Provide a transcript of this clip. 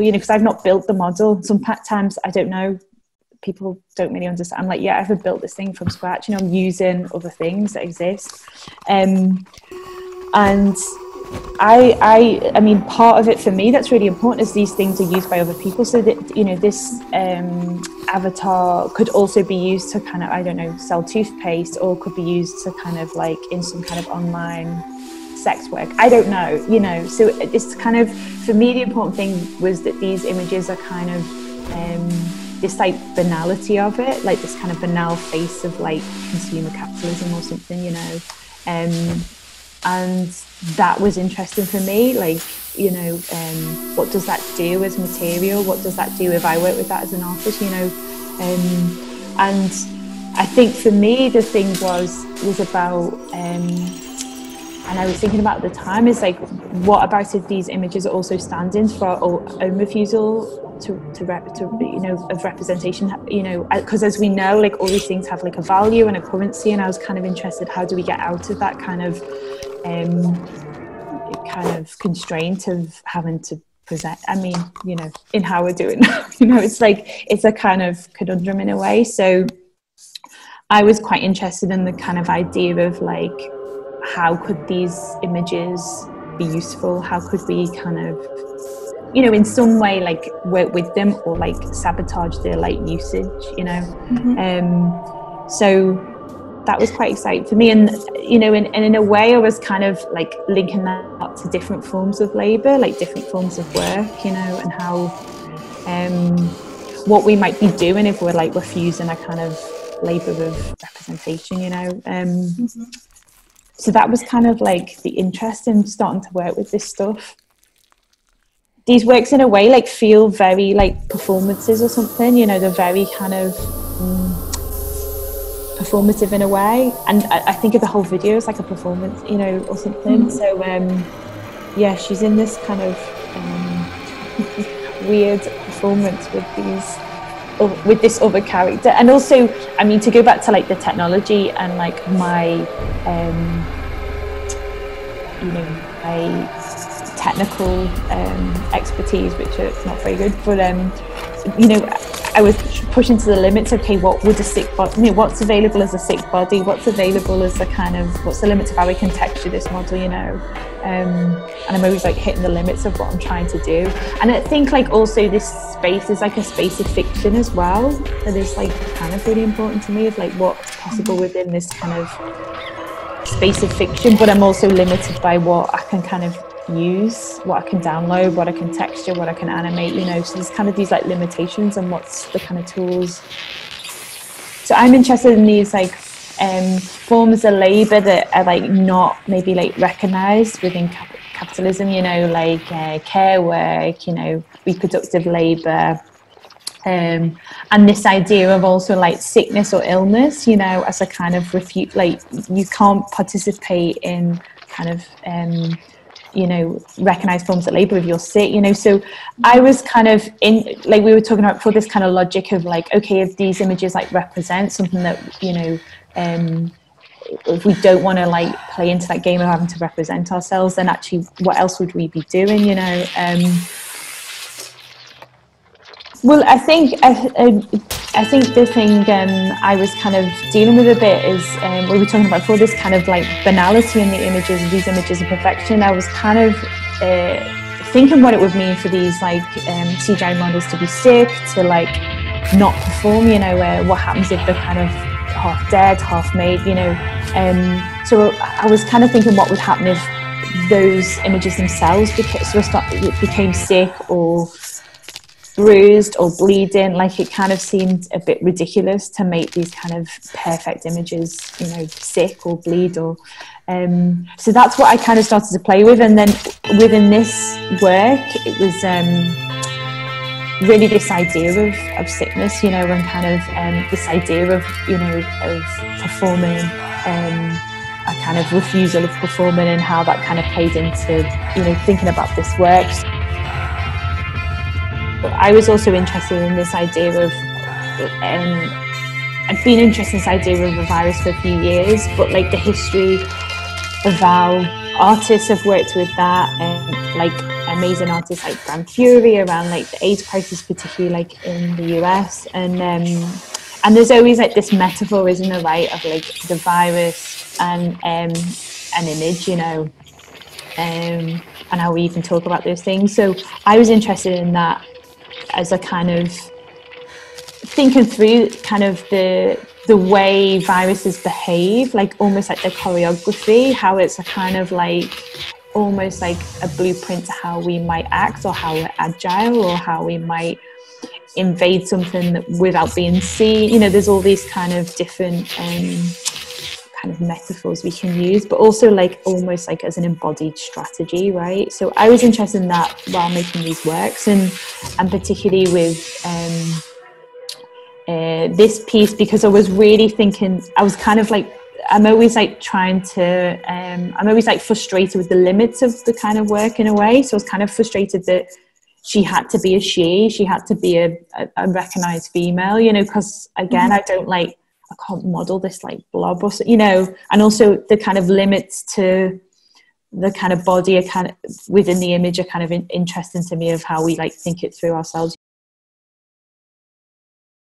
model, you know, because I've not built the model. Sometimes I don't know, people don't really understand. I'm like, yeah, I haven't built this thing from scratch. You know, I'm using other things that exist. And I mean, part of it for me that's really important is these things are used by other people. So that, you know, this avatar could also be used to kind of, I don't know, sell toothpaste, or could be used to kind of like in some kind of online sex work. I don't know, you know. So it's kind of, for me, the important thing was that these images are kind of this like banality of it, like this kind of banal face of like consumer capitalism or something, you know. And that was interesting for me, like, you know, what does that do as material? What does that do if I work with that as an artist, you know? And I think for me, the thing was about, and I was thinking about at the time, is like, what about if these images are also stand-ins for our own refusal to you know, of representation, you know, because as we know, like, all these things have like a value and a currency, and I was kind of interested, how do we get out of that kind of constraint of having to present, I mean, you know, in how we're doing now, you know, it's like, it's a kind of conundrum in a way. So I was quite interested in the kind of idea of like, how could these images be useful? How could we kind of, you know, in some way, like, work with them or like sabotage their like usage, you know? Mm-hmm. So that was quite exciting for me. And, you know, and in a way I was kind of like linking that up to different forms of labor, like different forms of work, you know, and how, what we might be doing if we're like refusing a kind of labor of representation, you know? Mm-hmm. So that was kind of like the interest in starting to work with this stuff. These works in a way like feel very like performances or something, you know, they're very kind of performative in a way. And I think of the whole video as like a performance, you know, or something. Mm-hmm. So yeah, she's in this kind of weird performance with this other character. And also, I mean, to go back to like the technology and like my, you know, my technical expertise, which are not very good, but you know, I was pushing to the limits. Okay, what would a sick body, you know, what's available as a sick body, what's available as a kind of, what's the limits of how we can texture this model, you know? And I'm always like hitting the limits of what I'm trying to do. And I think like also this space is like a space of fiction as well, that is like kind of really important to me, of like what's possible within this kind of space of fiction. But I'm also limited by what I can kind of use, what I can download, what I can texture, what I can animate, you know. So there's kind of these like limitations and what's the kind of tools. So I'm interested in these like forms of labor that are like not maybe like recognized within capitalism, you know, like care work, you know, reproductive labor, and this idea of also like sickness or illness, you know, as a kind of refute, like you can't participate in kind of you know, recognize forms of labor if you're sick, you know. So I was kind of in, like we were talking about before, this kind of logic of like, okay, if these images like represent something that, you know, if we don't want to like play into that game of having to represent ourselves, then actually what else would we be doing, you know? Well, I think I think the thing I was kind of dealing with a bit is we were talking about before, this kind of like banality in the images, these images of perfection. I was kind of thinking what it would mean for these like CGI models to be sick, to like not perform, you know, what happens if they're kind of half dead, half made, you know. So I was kind of thinking what would happen if those images themselves became sick or bruised or bleeding. Like it kind of seemed a bit ridiculous to make these kind of perfect images, you know, sick or bleed or so that's what I kind of started to play with. And then within this work it was really this idea of sickness, you know, and kind of this idea of, you know, of performing, a kind of refusal of performing, and how that kind of played into, you know, thinking about this work. I was also interested in this idea of, I've been interested in this idea of a virus for a few years, but like the history of how artists have worked with that, and like amazing artists like Gran Fury around like the AIDS crisis, particularly like in the US. And there's always like this metaphor, isn't there, right, of like the virus and image, you know, and how we even talk about those things. So I was interested in that as a kind of thinking through kind of the way viruses behave, like almost like their choreography, how it's a kind of like almost like a blueprint to how we might act, or how we're agile, or how we might invade something without being seen. You know, there's all these kind of different kind of metaphors we can use, but also like almost like as an embodied strategy, right? So I was interested in that while making these works, and particularly with this piece, because I was really thinking, I was kind of like, I'm always like trying to, I'm always like frustrated with the limits of the kind of work in a way. So I was kind of frustrated that she had to be a she had to be a recognized female, you know, because again, I don't like, I can't model this like blob or so, you know, and also the kind of limits to the kind of body are kind of within the image are kind of interesting to me, of how we like think it through ourselves.